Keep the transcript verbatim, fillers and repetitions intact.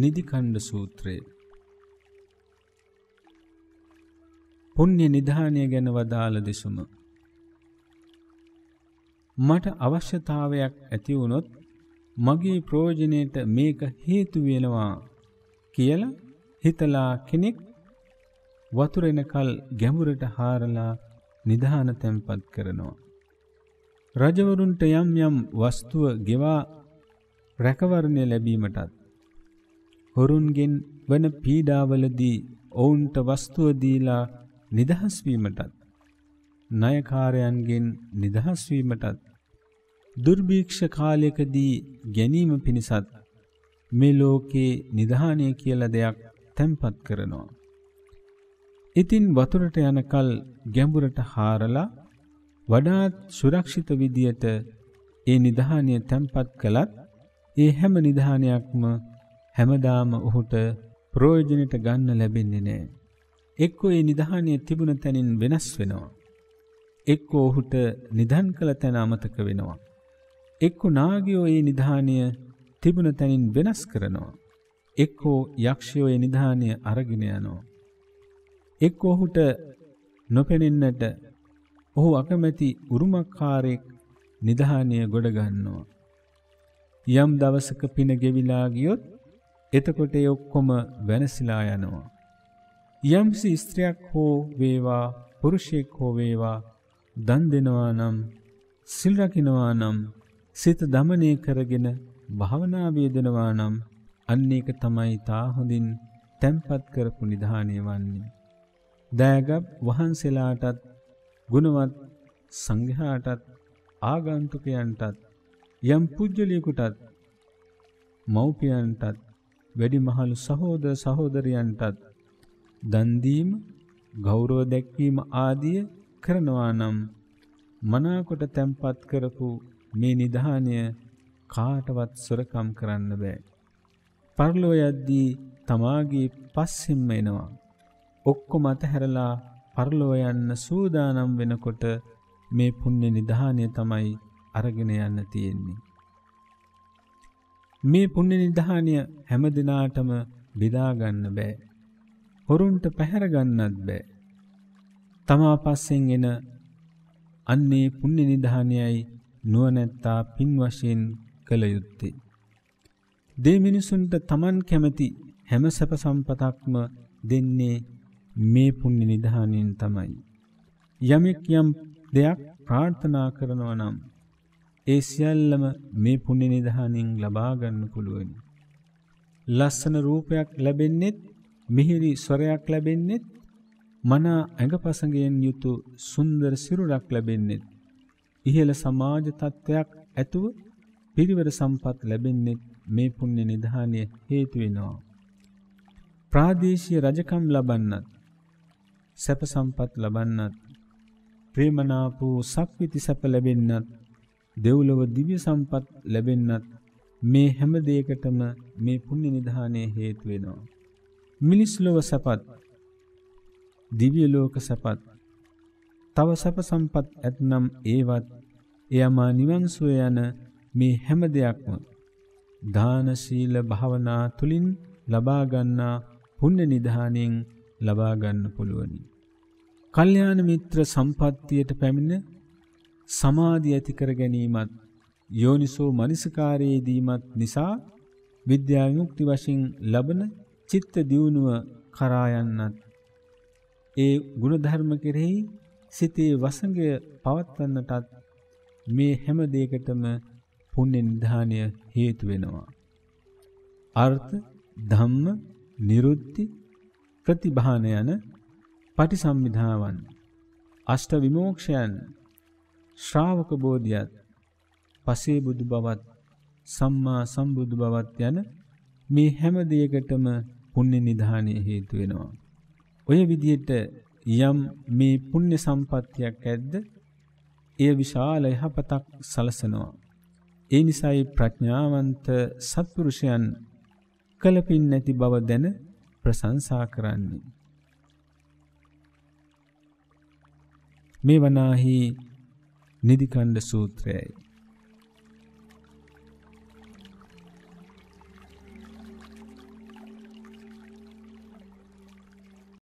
නිධිකණ්ඩ සූත්‍රය පුණ්‍ය නිධානය ගැන වදාළ දෙසුම. මට අවශ්‍යතාවයක් ඇති වුණොත් මගේ ප්‍රයෝජනයට මේක හේතු වෙනවා කියලා හිතලා කෙනෙක් වතුර එනකල් ගැඹුරට හාරලා නිධාන තැන්පත් කරනවා. රජවරුන්ට යම් යම් වස්තුව ගෙවා රැකවරණය ලැබීමටත් හොරුන්ගෙන් වන පීඩාවලදී ඔවුන්ට වස්තුව දීලා නිදහස් වීමටත්, ණයකාරයන්ගෙන් නිදහස් වීමටත්, දුර්භික්ෂ කාලයකදී ගැනීම පිණිසත් මේ ලෝකේ නිධානය කියලා දෙයක් තැන්පත් කරනවා. ඉතින් වතුරට යනකල් ගැඹුරට හාරලා වඩාත් සුරක්ෂිත විදියට ඒ නිධානය තැන්පත් කළත් ඒ හැම නිධානයක්ම හැමදාම ඔහුට ප්‍රයෝජනට ගන්න ලැබෙන්නේ නැහැ. එක්කෝ ඒ නිධානය තිබුණ තැනින් වෙනස් වෙනවා. එක්කෝ ඔහුට නිධන් කළ තැන අමතක වෙනවා. එක්කෝ නාගයෝ ඒ නිධානය තිබුණ තැනින් වෙනස් කරනවා. එක්කෝ යක්ෂයෝ ඒ නිධානය අරගෙන යනවා. එක්කෝ ඔහුට නොපෙනෙන්නට ඔහු අකමැති උරුමකාරයෙක් නිධානය ගොඩ ගන්නවා. යම් දවසක පින ගෙවිලා ගියොත් එතකොට ඒ ඔක්කොම වෙනසලා යනවා. යම්සි ස්ත්‍රියක් හෝ වේවා පුරුෂයෙක් හෝ වේවා දන් දෙනවා නම්, සිල් රකින්නවා නම්, සිත දමනය කරගෙන භාවනා වේදනවා නම් අන්න ඒක තමයි තා හොඳින් තැම්පත් කරපු නිධානය වන්නේ. දයාගබ් වහන්සේලාටත්, ගුණවත් සංඝයාටත්, ආගන්තුකයන්ටත්, යම් පුජ්‍යලියෙකුටත්, මව්පියන්ටත්, වැඩිමහල් සහෝදර සහෝදරියන්ටත් දන් දීම, ගෞරව දැක්වීම ආදිය කරනවා නම් මනාකොට තැම්පත් කරපු මේ නිධානය කාටවත් සොරකම් කරන්න බෑ. පරලෝ යද්දී තමාගේ පස්සෙන්ම එනවා. ඔක්කොම අතහැරලා පරලෝ යන්න සූදානම් වෙනකොට මේ පුණ්‍ය නිධානය තමයි අරගෙන යන්න තියෙන්නේ. මේ පුණ්‍ය නිධානය හැම දිනාටම බෙදා ගන්න බෑ. හොරුන්ට පැහැර ගන්නත් බෑ. තමා පස්සෙන් එන අන්නේ පුණ්‍ය නිධානයයි නුවණැත්තා පින් වශයෙන් කළ යුත්තේ. දේ මිනිසුන්ට Taman කැමති හැම සැප සම්පතක්ම දෙන්නේ මේ පුණ්‍ය නිධානයෙන් තමයි. යමෙක් යම් දෙයක් ප්‍රාර්ථනා කරනවා නම් ඒ සියල්ලම මේ පුණ්‍ය නිධානයෙන් ලබා ගන්න පුළුවන්. ලස්සන රූපයක් ලැබෙන්නෙත්, මිහිරි ස්වරයක් ලැබෙන්නෙත්, මන ඇඟපසඟයෙන් යුතු සුන්දර සිරුරක් ලැබෙන්නෙත්, ඉහළ සමාජ තත්ත්වයක් ඇතුව පිරිවර සම්පත් ලැබෙන්නෙත් මේ පුණ්‍ය නිධානය හේතු වෙනවා. ප්‍රාදේශීය රජකම් ලබන්නත්, සැප සම්පත් ලබන්නත්, ප්‍රේමනාප වූ සක්විති සැප ලැබෙන්නත්, දෙව්ලොව දිව්‍ය සම්පත් ලැබෙන්නත් මේ හැම දෙයකටම මේ පුණ්‍ය නිධානය හේතු වෙනවා. මිනිස් ලොව සැපත්, දිව්‍ය ලෝක සැපත්, තව සැප සම්පත් ඇතනම් ඒවත් එයම නිවන් සුව යන මේ හැම දෙයක්ම දාන, සීල, භාවනා තුලින් ලබා ගන්නා පුණ්‍ය නිධානයෙන් ලබා ගන්න පුළුවනි. කල්යාණ මිත්‍ර සම්පත්තියට පැමිණ සමාධිය ඇති කර ගැනීමත්, යෝනිසෝ මනසිකාරයේදීමත් නිසා විද්‍යා විමුක්ති වශයෙන් ලබන චිත්ත දියුණුව කරා යන්නත්, ඒ ගුණධර්ම කෙරෙහි සිතේ වසඟය පවත්වන්නටත් මේ හැම දෙයකටම පුණ්‍ය නිධානය හේතු වෙනවා. අර්ථ, ධම්ම, නිරුද්ධි, ප්‍රතිභාන යන පටිසම්භිදාවන්, අෂ්ට විමෝක්ෂයන්, ශ්‍රාවක බෝධියත්, පසේ බුදු බවත්, සම්මා සම්බුදු බවත් යන මේ හැම දෙයකටම පුණ්‍ය නිධානය හේතු වෙනවා. ඔය විදිහට යම් මේ පුණ්‍ය සම්පත්තියක් ඇද්ද එය විශාල යහපතක් සලසනවා. ඒ නිසායි ප්‍රඥාවන්ත සත්පුරුෂයන් කළ පින් නැති බව දැන ප්‍රශංසා කරන්නේ. මේ වනාහි නිධිකණ්ඩ සූත්‍රයයි.